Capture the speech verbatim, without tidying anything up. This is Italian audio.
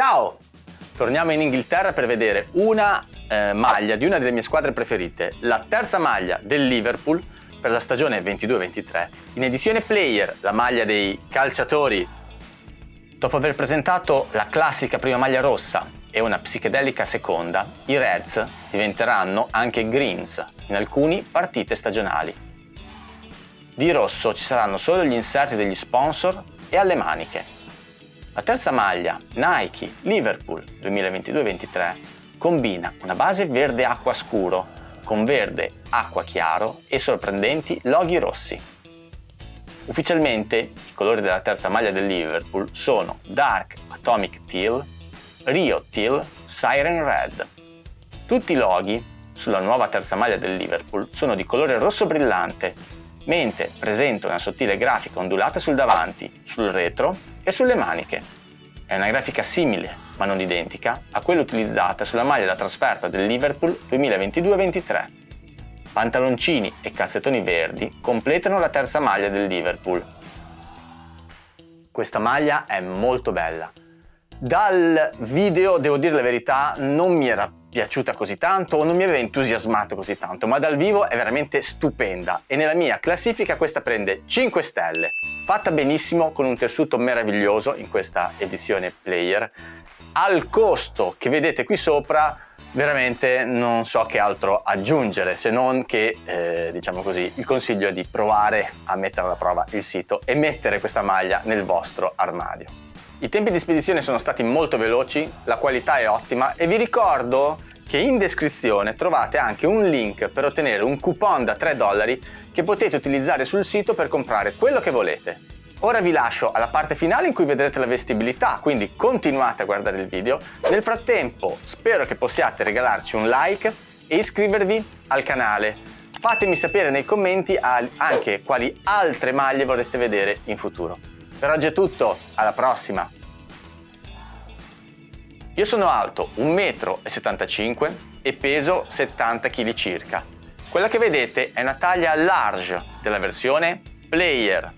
Ciao! Torniamo in Inghilterra per vedere una eh, maglia di una delle mie squadre preferite, la terza maglia del Liverpool per la stagione ventidue ventitré, in edizione player, la maglia dei calciatori. Dopo aver presentato la classica prima maglia rossa e una psichedelica seconda, i Reds diventeranno anche Greens in alcune partite stagionali. Di rosso ci saranno solo gli inserti degli sponsor e alle maniche. La terza maglia Nike Liverpool duemilaventidue ventitré combina una base verde acqua scuro con verde acqua chiaro e sorprendenti loghi rossi. Ufficialmente i colori della terza maglia del Liverpool sono Dark Atomic Teal, Rio Teal, Siren Red. Tutti i loghi sulla nuova terza maglia del Liverpool sono di colore rosso brillante, mentre presenta una sottile grafica ondulata sul davanti, sul retro e sulle maniche. È una grafica simile, ma non identica, a quella utilizzata sulla maglia da trasferta del Liverpool duemilaventidue ventitré. Pantaloncini e calzettoni verdi completano la terza maglia del Liverpool. Questa maglia è molto bella. Dal video, devo dire la verità, non mi era piaciuta così tanto o non mi aveva entusiasmato così tanto, ma dal vivo è veramente stupenda e nella mia classifica questa prende cinque stelle. Fatta benissimo, con un tessuto meraviglioso in questa edizione player, al costo che vedete qui sopra veramente non so che altro aggiungere, se non che eh, diciamo così, il consiglio è di provare a mettere alla prova il sito e mettere questa maglia nel vostro armadio. I tempi di spedizione sono stati molto veloci, la qualità è ottima e vi ricordo che in descrizione trovate anche un link per ottenere un coupon da tre dollari che potete utilizzare sul sito per comprare quello che volete. Ora vi lascio alla parte finale in cui vedrete la vestibilità, quindi continuate a guardare il video. Nel frattempo spero che possiate regalarci un like e iscrivervi al canale. Fatemi sapere nei commenti anche quali altre maglie vorreste vedere in futuro. Per oggi è tutto, alla prossima! Io sono alto un metro e settantacinque e peso settanta chili circa. Quella che vedete è una taglia large della versione player.